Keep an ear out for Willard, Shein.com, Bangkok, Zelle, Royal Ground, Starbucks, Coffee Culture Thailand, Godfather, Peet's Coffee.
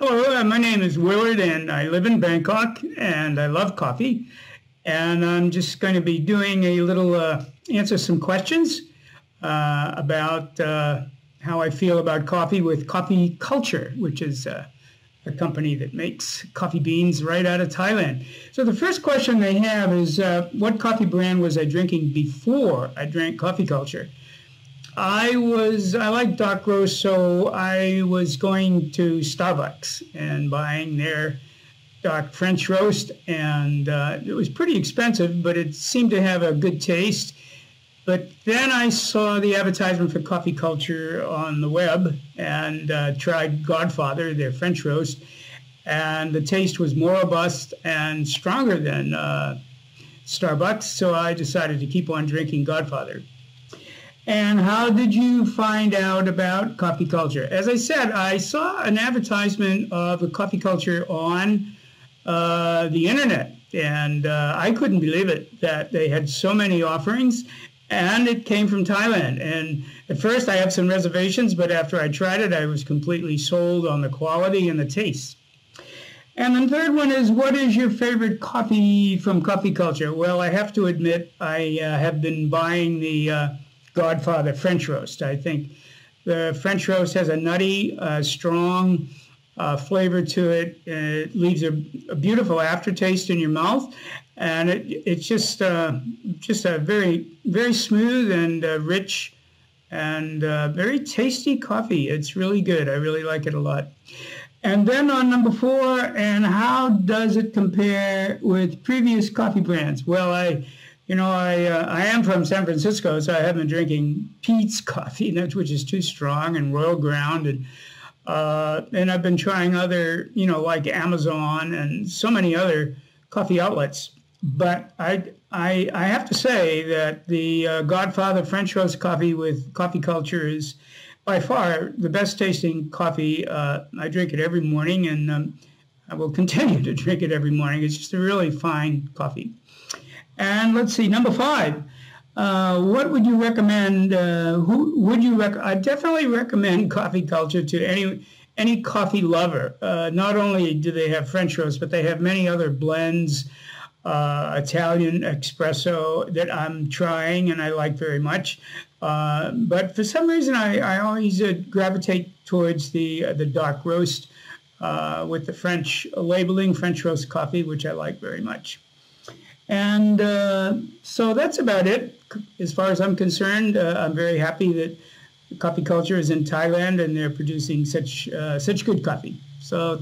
Hello, my name is Willard, and I live in Bangkok, and I love coffee. And I'm just going to be doing a little answer some questions about how I feel about coffee with Coffee Culture, which is a company that makes coffee beans right out of Thailand. So the first question they have is, what coffee brand was I drinking before I drank Coffee Culture? I like dark roast, so I was going to Starbucks and buying their dark French roast, and it was pretty expensive, but it seemed to have a good taste. But then I saw the advertisement for Coffee Culture on the web and tried Godfather, their French roast, and the taste was more robust and stronger than Starbucks, so I decided to keep on drinking Godfather. And how did you find out about Coffee Culture? As I said, I saw an advertisement of a Coffee Culture on the internet, and I couldn't believe it that they had so many offerings, and it came from Thailand. And at first I had some reservations, but after I tried it, I was completely sold on the quality and the taste. And the third one is, what is your favorite coffee from Coffee Culture? Well, I have to admit, I have been buying the Godfather French roast. I think the French roast has a nutty, strong flavor to it. It leaves a beautiful aftertaste in your mouth, and it's just a very, very smooth and rich and very tasty coffee. It's really good. I really like it a lot. And then on number four, and how does it compare with previous coffee brands? Well, I am from San Francisco, so I have been drinking Peet's Coffee, which is too strong, and Royal Ground, and I've been trying other, like Amazon and so many other coffee outlets. But I have to say that the Godfather French roast coffee with Coffee Culture is by far the best tasting coffee. I drink it every morning, and I will continue to drink it every morning. It's just a really fine coffee. And let's see, number five, what would you recommend? I definitely recommend Coffee Culture to any coffee lover. Not only do they have French roast, but they have many other blends, Italian espresso that I'm trying and I like very much. But for some reason, I always gravitate towards the dark roast with the French labeling, French roast coffee, which I like very much. And so that's about it. As far as I'm concerned, I'm very happy that Coffee Culture is in Thailand and they're producing such good coffee. So.